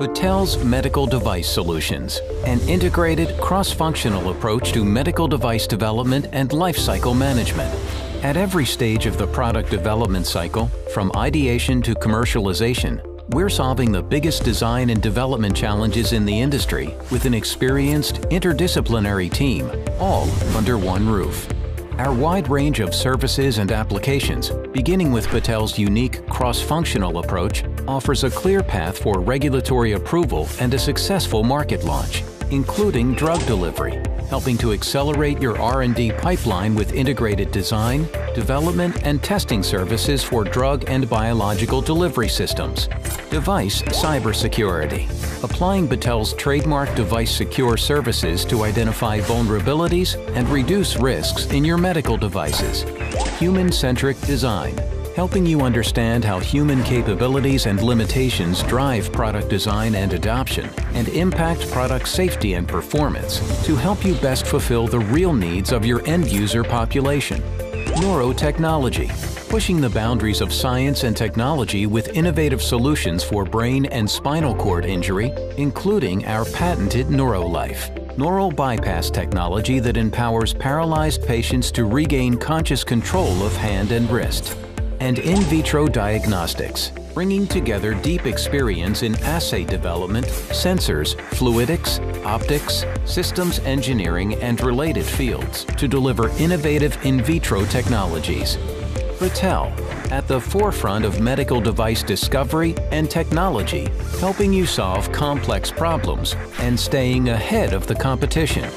Battelle's Medical Device Solutions, an integrated cross-functional approach to medical device development and lifecycle management. At every stage of the product development cycle, from ideation to commercialization, we're solving the biggest design and development challenges in the industry with an experienced, interdisciplinary team, all under one roof. Our wide range of services and applications, beginning with Battelle's unique cross-functional approach, offers a clear path for regulatory approval and a successful market launch, including drug delivery, helping to accelerate your R&D pipeline with integrated design, development, and testing services for drug and biological delivery systems. Device cybersecurity, applying Battelle's trademark Device Secure services to identify vulnerabilities and reduce risks in your medical devices. Human-centric design, helping you understand how human capabilities and limitations drive product design and adoption and impact product safety and performance to help you best fulfill the real needs of your end-user population. Neurotechnology, pushing the boundaries of science and technology with innovative solutions for brain and spinal cord injury, including our patented NeuroLife. NeuroBypass technology that empowers paralyzed patients to regain conscious control of hand and wrist. And in vitro diagnostics, bringing together deep experience in assay development, sensors, fluidics, optics, systems engineering, and related fields to deliver innovative in vitro technologies. Battelle, at the forefront of medical device discovery and technology, helping you solve complex problems and staying ahead of the competition.